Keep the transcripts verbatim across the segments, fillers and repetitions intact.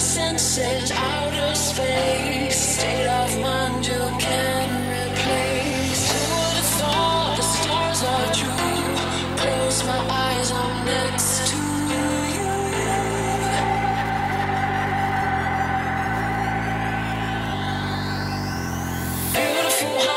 senses, outer space, state of mind you can't replace. Who would have thought the stars are true? Close my eyes, I'm next to you. Beautiful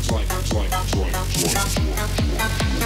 Join, join, join, join, join.